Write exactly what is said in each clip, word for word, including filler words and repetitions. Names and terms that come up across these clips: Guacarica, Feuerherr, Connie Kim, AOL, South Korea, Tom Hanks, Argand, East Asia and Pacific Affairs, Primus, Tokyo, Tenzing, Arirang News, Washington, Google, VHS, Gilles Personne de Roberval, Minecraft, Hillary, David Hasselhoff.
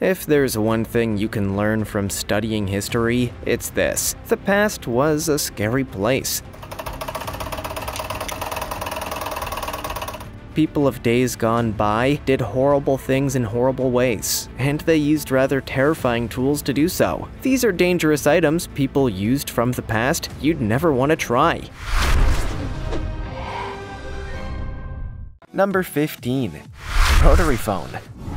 If there's one thing you can learn from studying history, it's this. The past was a scary place. People of days gone by did horrible things in horrible ways, and they used rather terrifying tools to do so. These are dangerous items people used from the past you'd never want to try. Number fifteen. Rotary phone.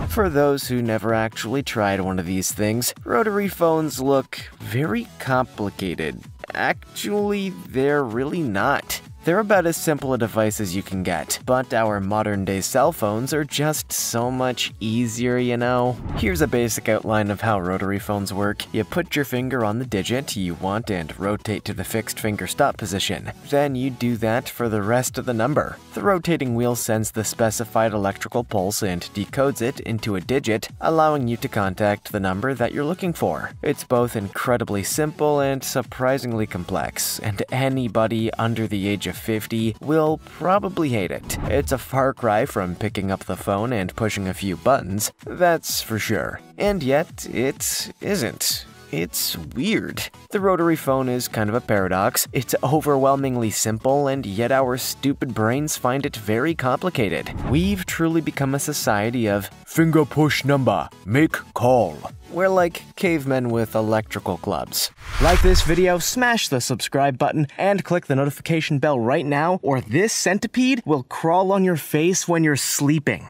For those who never actually tried one of these things, rotary phones look very complicated. Actually, they're really not. They're about as simple a device as you can get, but our modern-day cell phones are just so much easier, you know? Here's a basic outline of how rotary phones work. You put your finger on the digit you want and rotate to the fixed finger stop position. Then you do that for the rest of the number. The rotating wheel sends the specified electrical pulse and decodes it into a digit, allowing you to contact the number that you're looking for. It's both incredibly simple and surprisingly complex, and anybody under the age of fifty will probably hate it. It's a far cry from picking up the phone and pushing a few buttons, that's for sure. And yet, it isn't. It's weird. The rotary phone is kind of a paradox. It's overwhelmingly simple, and yet our stupid brains find it very complicated. We've truly become a society of finger push number, make call. We're like cavemen with electrical clubs. Like this video, smash the subscribe button, and click the notification bell right now, or this centipede will crawl on your face when you're sleeping.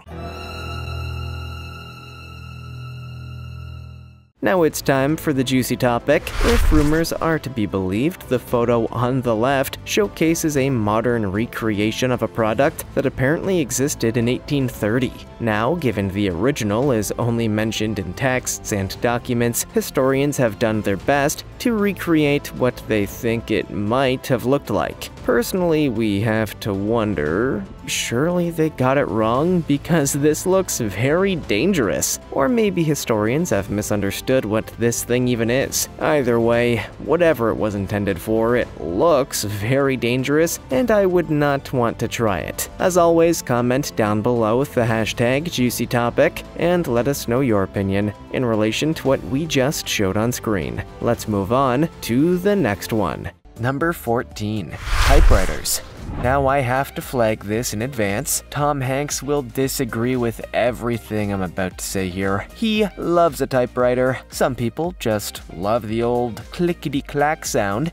Now it's time for the juicy topic. If rumors are to be believed, the photo on the left showcases a modern recreation of a product that apparently existed in eighteen thirty. Now, given the original is only mentioned in texts and documents, historians have done their best to recreate what they think it might have looked like. Personally, we have to wonder, surely they got it wrong because this looks very dangerous. Or maybe historians have misunderstood what this thing even is. Either way, whatever it was intended for, it looks very dangerous, and I would not want to try it. As always, comment down below with the hashtag JuicyTopic, and let us know your opinion in relation to what we just showed on screen. Let's move on to the next one. Number fourteen. Typewriters. Now I have to flag this in advance. Tom Hanks will disagree with everything I'm about to say here. He loves a typewriter. Some people just love the old clickety-clack sound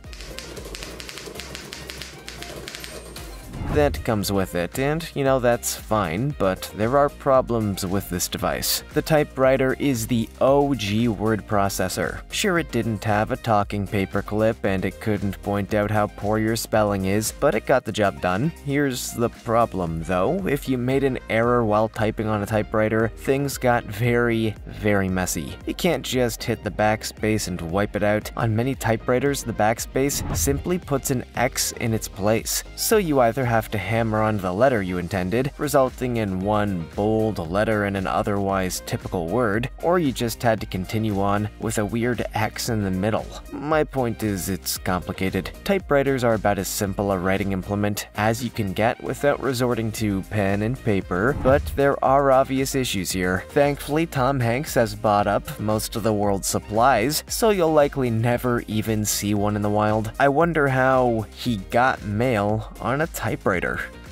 that comes with it, and, you know, that's fine, but there are problems with this device. The typewriter is the O G word processor. Sure, it didn't have a talking paperclip, and it couldn't point out how poor your spelling is, but it got the job done. Here's the problem, though. If you made an error while typing on a typewriter, things got very, very messy. You can't just hit the backspace and wipe it out. On many typewriters, the backspace simply puts an X in its place, so you either have to hammer on the letter you intended, resulting in one bold letter in an otherwise typical word, or you just had to continue on with a weird X in the middle. My point is, it's complicated. Typewriters are about as simple a writing implement as you can get without resorting to pen and paper, but there are obvious issues here. Thankfully, Tom Hanks has bought up most of the world's supplies, so you'll likely never even see one in the wild. I wonder how he got mail on a typewriter.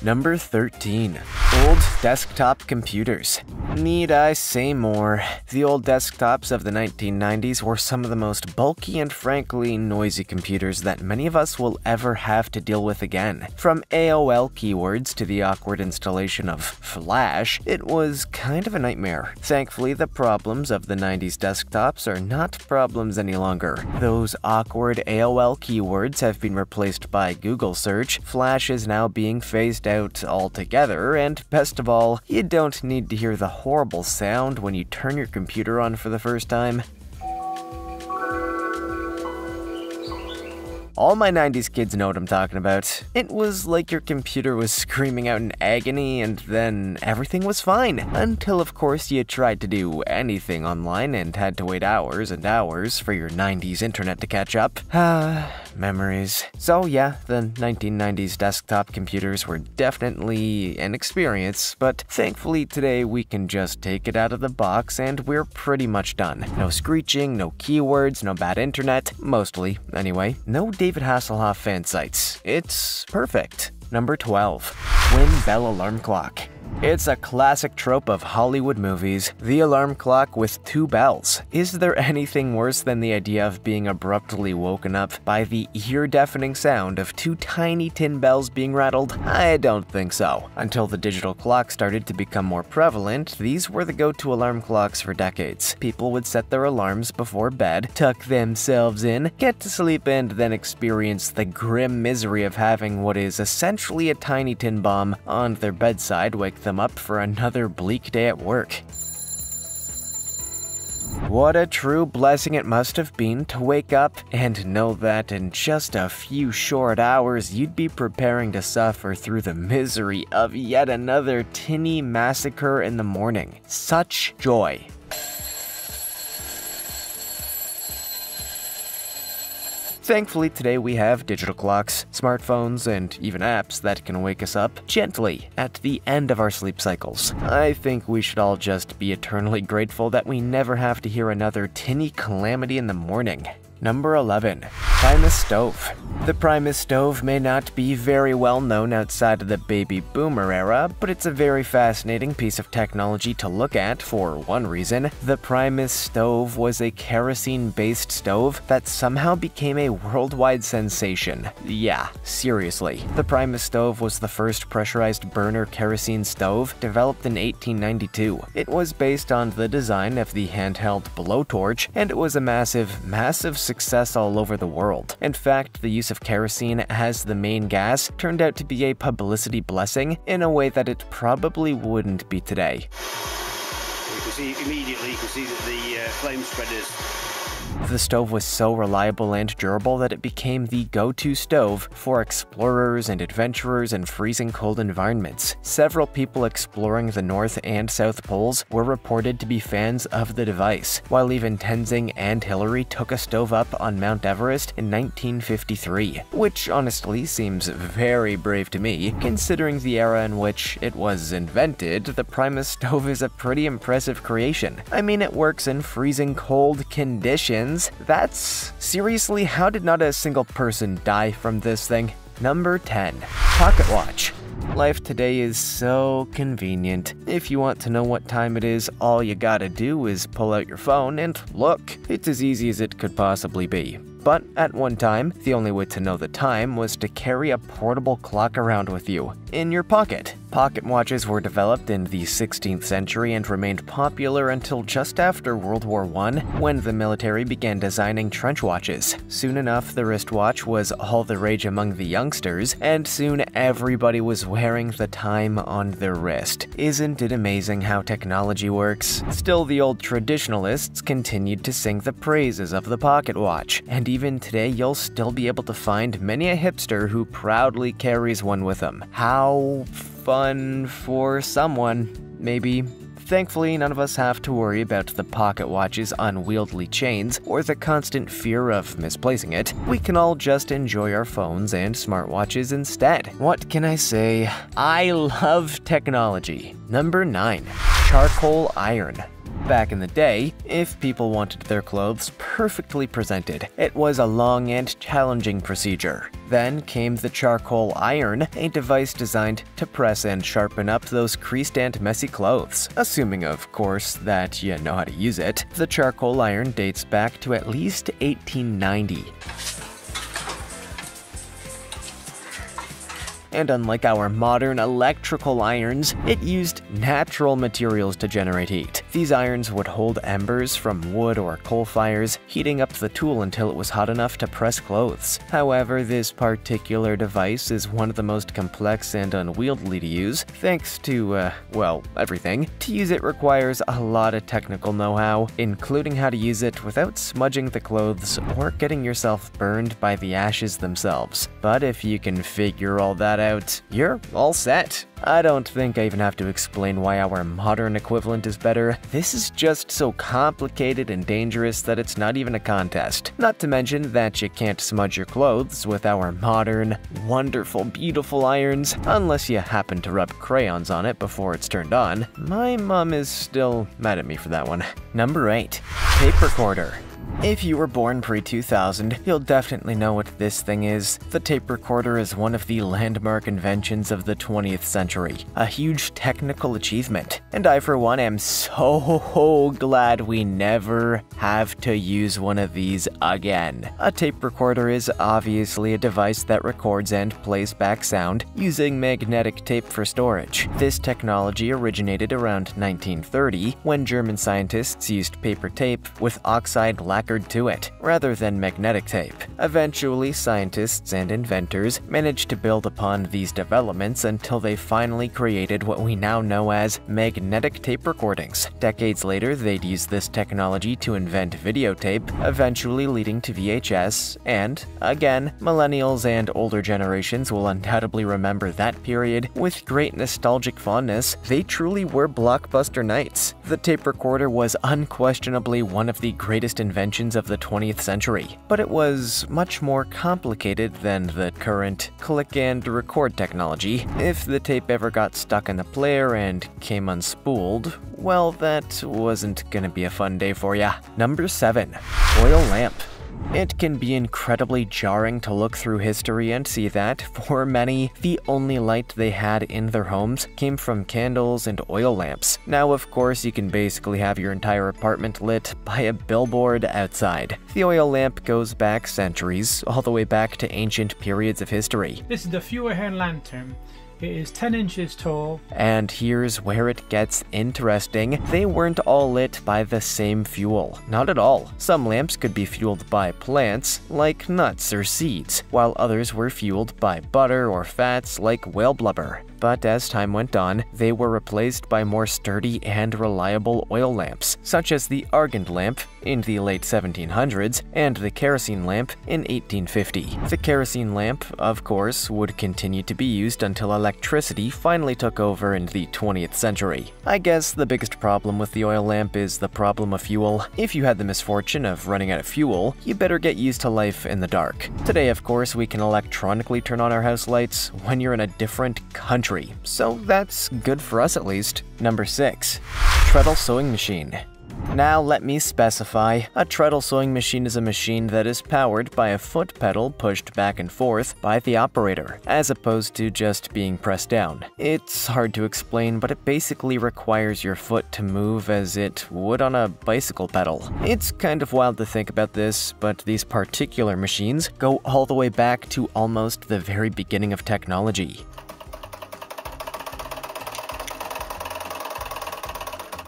Number thirteen. Old desktop computers. Need I say more? The old desktops of the nineteen nineties were some of the most bulky and frankly noisy computers that many of us will ever have to deal with again. From A O L keywords to the awkward installation of Flash, it was kind of a nightmare. Thankfully, the problems of the nineties desktops are not problems any longer. Those awkward A O L keywords have been replaced by Google search. Flash is now being phased out altogether, and best of all, you don't need to hear the horrible sound when you turn your computer on for the first time. All my nineties kids know what I'm talking about. It was like your computer was screaming out in agony, and then everything was fine. Until, of course, you tried to do anything online and had to wait hours and hours for your nineties internet to catch up. Ah. memories. So yeah, the nineteen nineties desktop computers were definitely an experience, but thankfully today we can just take it out of the box and we're pretty much done. No screeching, no keywords, no bad internet, mostly, anyway. No David Hasselhoff fan sites. It's perfect. Number twelve. Twin Bell Alarm Clock. It's a classic trope of Hollywood movies, the alarm clock with two bells. Is there anything worse than the idea of being abruptly woken up by the ear-deafening sound of two tiny tin bells being rattled? I don't think so. Until the digital clock started to become more prevalent, these were the go-to alarm clocks for decades. People would set their alarms before bed, tuck themselves in, get to sleep, and then experience the grim misery of having what is essentially a tiny tin bomb on their bedside wake them up for another bleak day at work. What a true blessing it must have been to wake up and know that in just a few short hours you'd be preparing to suffer through the misery of yet another tinny massacre in the morning. Such joy. Thankfully, today we have digital clocks, smartphones, and even apps that can wake us up gently at the end of our sleep cycles. I think we should all just be eternally grateful that we never have to hear another tinny calamity in the morning. Number eleven. Primus Stove. The Primus stove may not be very well known outside of the baby boomer era, but it's a very fascinating piece of technology to look at for one reason. The Primus stove was a kerosene-based stove that somehow became a worldwide sensation. Yeah, seriously. The Primus stove was the first pressurized burner kerosene stove developed in eighteen ninety-two. It was based on the design of the handheld blowtorch, and it was a massive, massive success all over the world. In fact, the use of kerosene as the main gas turned out to be a publicity blessing in a way that it probably wouldn't be today. You can see immediately, you can see that the uh, flame spreaders. The stove was so reliable and durable that it became the go-to stove for explorers and adventurers in freezing cold environments. Several people exploring the North and South Poles were reported to be fans of the device, while even Tenzing and Hillary took a stove up on Mount Everest in nineteen fifty-three, which honestly seems very brave to me. Considering the era in which it was invented, the Primus stove is a pretty impressive creation. I mean, it works in freezing cold conditions. That's… seriously, how did not a single person die from this thing? Number ten. Pocket Watch. Life today is so convenient. If you want to know what time it is, all you gotta do is pull out your phone and look. It's as easy as it could possibly be. But at one time, the only way to know the time was to carry a portable clock around with you, in your pocket. Pocket watches were developed in the sixteenth century and remained popular until just after World War One, when the military began designing trench watches. Soon enough, the wristwatch was all the rage among the youngsters, and soon everybody was wearing the time on their wrist. Isn't it amazing how technology works? Still, the old traditionalists continued to sing the praises of the pocket watch, and even today you'll still be able to find many a hipster who proudly carries one with them. How fun for someone, maybe. Thankfully, none of us have to worry about the pocket watch's unwieldy chains or the constant fear of misplacing it. We can all just enjoy our phones and smartwatches instead. What can I say? I love technology. Number nine. Charcoal Iron. Back in the day, if people wanted their clothes perfectly presented, it was a long and challenging procedure. Then came the charcoal iron, a device designed to press and sharpen up those creased and messy clothes, assuming, of course, that you know how to use it. The charcoal iron dates back to at least eighteen ninety. And unlike our modern electrical irons, it used natural materials to generate heat. These irons would hold embers from wood or coal fires, heating up the tool until it was hot enough to press clothes. However, this particular device is one of the most complex and unwieldy to use, thanks to, uh, well, everything. To use it requires a lot of technical know-how, including how to use it without smudging the clothes or getting yourself burned by the ashes themselves. But if you can figure all that out, you're all set. I don't think I even have to explain why our modern equivalent is better. This is just so complicated and dangerous that it's not even a contest. Not to mention that you can't smudge your clothes with our modern, wonderful, beautiful irons, unless you happen to rub crayons on it before it's turned on. My mom is still mad at me for that one. Number eight. Tape recorder. If you were born pre two thousand, you'll definitely know what this thing is. The tape recorder is one of the landmark inventions of the twentieth century, a huge technical achievement. And I, for one, am so glad we never have to use one of these again. A tape recorder is obviously a device that records and plays back sound using magnetic tape for storage. This technology originated around nineteen thirty, when German scientists used paper tape with oxide lacquer to it, rather than magnetic tape. Eventually, scientists and inventors managed to build upon these developments until they finally created what we now know as magnetic tape recordings. Decades later, they'd use this technology to invent videotape, eventually leading to V H S, and, again, millennials and older generations will undoubtedly remember that period with great nostalgic fondness. They truly were blockbuster nights. The tape recorder was unquestionably one of the greatest inventions of the twentieth century, but it was much more complicated than the current click and record technology. If the tape ever got stuck in the player and came unspooled, well, that wasn't gonna be a fun day for ya. Number seven. Oil lamp. It can be incredibly jarring to look through history and see that, for many, the only light they had in their homes came from candles and oil lamps. Now, of course, you can basically have your entire apartment lit by a billboard outside. The oil lamp goes back centuries, all the way back to ancient periods of history. This is the Feuerherr lantern. It is ten inches tall. And here's where it gets interesting. They weren't all lit by the same fuel. Not at all. Some lamps could be fueled by plants, like nuts or seeds, while others were fueled by butter or fats, like whale blubber. But as time went on, they were replaced by more sturdy and reliable oil lamps, such as the Argand lamp in the late seventeen hundreds and the kerosene lamp in eighteen fifty. The kerosene lamp, of course, would continue to be used until electricity finally took over in the twentieth century. I guess the biggest problem with the oil lamp is the problem of fuel. If you had the misfortune of running out of fuel, you better get used to life in the dark. Today, of course, we can electronically turn on our house lights when you're in a different country. So that's good for us at least. Number six. Treadle sewing machine. Now let me specify, a treadle sewing machine is a machine that is powered by a foot pedal pushed back and forth by the operator, as opposed to just being pressed down. It's hard to explain, but it basically requires your foot to move as it would on a bicycle pedal. It's kind of wild to think about this, but these particular machines go all the way back to almost the very beginning of technology.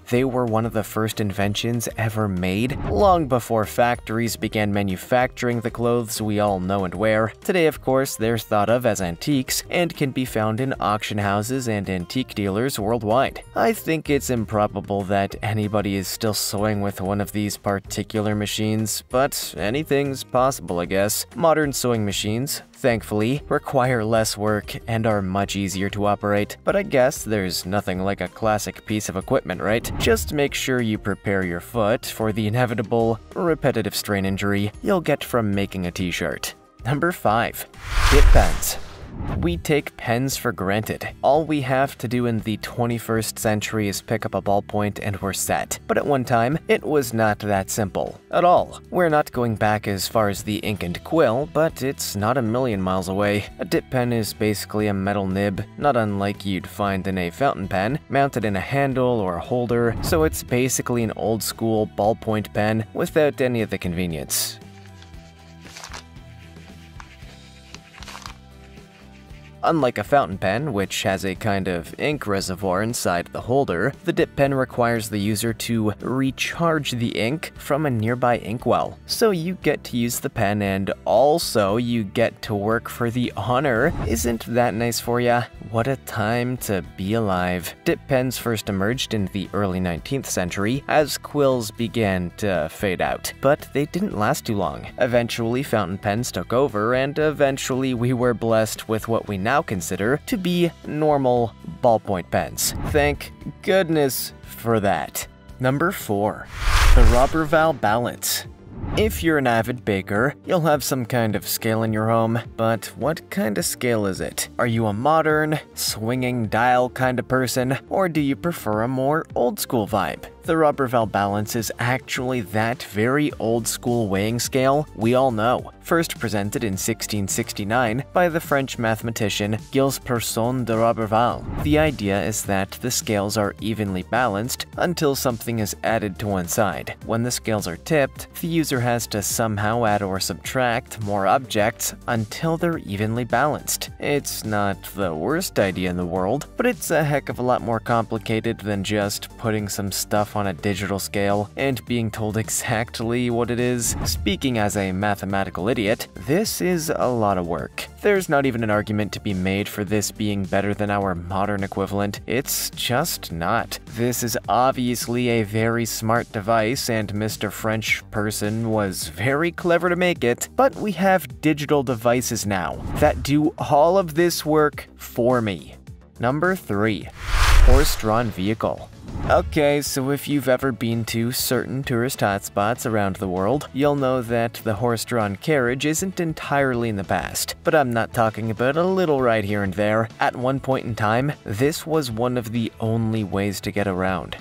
They were one of the first inventions ever made, long before factories began manufacturing the clothes we all know and wear. Today, of course, they're thought of as antiques and can be found in auction houses and antique dealers worldwide. I think it's improbable that anybody is still sewing with one of these particular machines, but anything's possible, I guess. Modern sewing machines, thankfully, require less work and are much easier to operate, but I guess there's nothing like a classic piece of equipment, right? Just make sure you prepare your foot for the inevitable repetitive strain injury you'll get from making a t-shirt. Number five. Dip pens. We take pens for granted. All we have to do in the twenty-first century is pick up a ballpoint and we're set. But at one time, it was not that simple. At all. We're not going back as far as the ink and quill, but it's not a million miles away. A dip pen is basically a metal nib, not unlike you'd find in a fountain pen, mounted in a handle or a holder, so it's basically an old-school ballpoint pen without any of the convenience. Unlike a fountain pen, which has a kind of ink reservoir inside the holder, the dip pen requires the user to recharge the ink from a nearby inkwell. So you get to use the pen and also you get to work for the honor. Isn't that nice for ya? What a time to be alive. Dip pens first emerged in the early nineteenth century as quills began to fade out, but they didn't last too long. Eventually, fountain pens took over, and eventually we were blessed with what we now consider to be normal ballpoint pens. Thank goodness for that. Number four. The Roberval Balance. If you're an avid baker, you'll have some kind of scale in your home, but what kind of scale is it? Are you a modern, swinging dial kind of person, or do you prefer a more old-school vibe? The Roberval Balance is actually that very old-school weighing scale we all know, first presented in sixteen sixty-nine by the French mathematician Gilles Personne de Roberval. The idea is that the scales are evenly balanced until something is added to one side. When the scales are tipped, the user has to somehow add or subtract more objects until they're evenly balanced. It's not the worst idea in the world, but it's a heck of a lot more complicated than just putting some stuff on a digital scale and being told exactly what it is. Speaking as a mathematical idiot, this is a lot of work. There's not even an argument to be made for this being better than our modern equivalent. It's just not. This is obviously a very smart device, and Mister French person was very clever to make it, but we have digital devices now that do all of this work for me. Number three. Horse-drawn vehicle. Okay, so if you've ever been to certain tourist hotspots around the world, you'll know that the horse-drawn carriage isn't entirely in the past. But I'm not talking about a little ride here and there. At one point in time, this was one of the only ways to get around.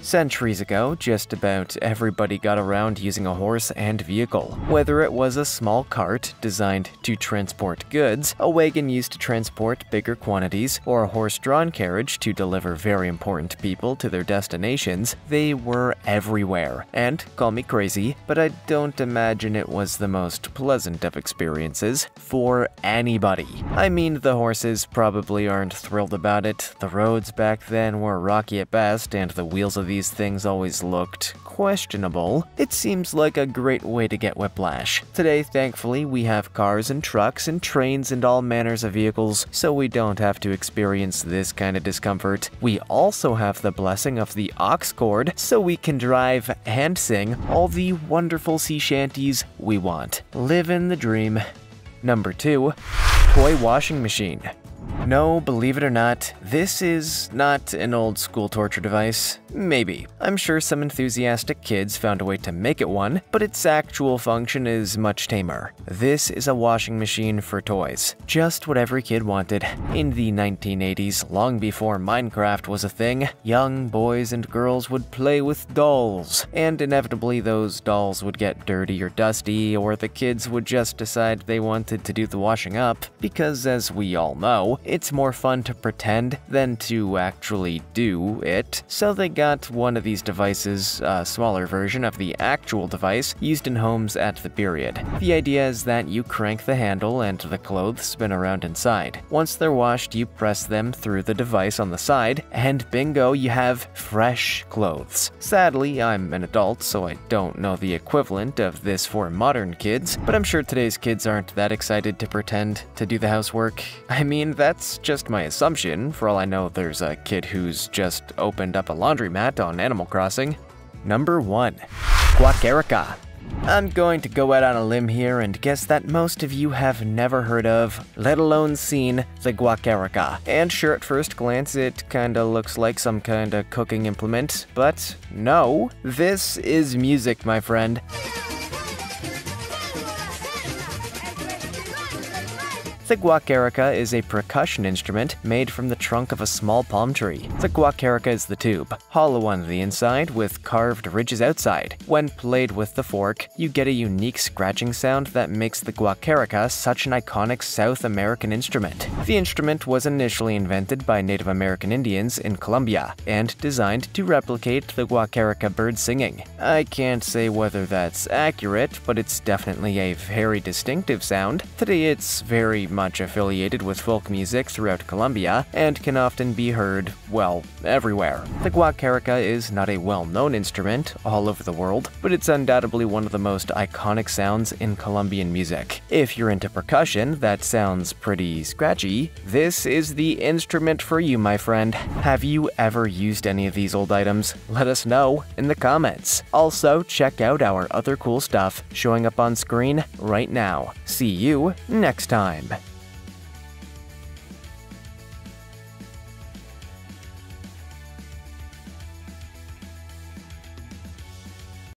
Centuries ago, just about everybody got around using a horse and vehicle. Whether it was a small cart designed to transport goods, a wagon used to transport bigger quantities, or a horse-drawn carriage to deliver very important people to their destinations, they were everywhere. And, call me crazy, but I don't imagine it was the most pleasant of experiences for anybody. I mean, the horses probably aren't thrilled about it, the roads back then were rocky at best, and the wheels of the These things always looked questionable. It seems like a great way to get whiplash. Today, thankfully, we have cars and trucks and trains and all manners of vehicles, so we don't have to experience this kind of discomfort. We also have the blessing of the ox cord, so we can drive and sing all the wonderful sea shanties we want. Live in the dream. Number two. Toy washing machine. No, believe it or not, this is not an old-school torture device. Maybe. I'm sure some enthusiastic kids found a way to make it one, but its actual function is much tamer. This is a washing machine for toys. Just what every kid wanted. In the nineteen eighties, long before Minecraft was a thing, young boys and girls would play with dolls, and inevitably those dolls would get dirty or dusty, or the kids would just decide they wanted to do the washing up, because as we all know, it's more fun to pretend than to actually do it. So they got one of these devices, a smaller version of the actual device used in homes at the period. The idea is that you crank the handle and the clothes spin around inside. Once they're washed, you press them through the device on the side, and bingo, you have fresh clothes. Sadly, I'm an adult, so I don't know the equivalent of this for modern kids, but I'm sure today's kids aren't that excited to pretend to do the housework. I mean, that's That's just my assumption. For all I know, there's a kid who's just opened up a laundromat on Animal Crossing. Number one. Guacarica. I'm going to go out on a limb here and guess that most of you have never heard of, let alone seen, the guacarica. And sure, at first glance, it kinda looks like some kinda cooking implement, but no. This is music, my friend. The guacarica is a percussion instrument made from the trunk of a small palm tree. The guacarica is the tube, hollow on the inside with carved ridges outside. When played with the fork, you get a unique scratching sound that makes the guacarica such an iconic South American instrument. The instrument was initially invented by Native American Indians in Colombia and designed to replicate the guacarica bird singing. I can't say whether that's accurate, but it's definitely a very distinctive sound. Today it's very much much affiliated with folk music throughout Colombia and can often be heard, well, everywhere. The guacarica is not a well-known instrument all over the world, but it's undoubtedly one of the most iconic sounds in Colombian music. If you're into percussion that sounds pretty scratchy, this is the instrument for you, my friend. Have you ever used any of these old items? Let us know in the comments. Also, check out our other cool stuff showing up on screen right now. See you next time.